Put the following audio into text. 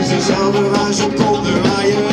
Is een zeldenwijze kolderaaien.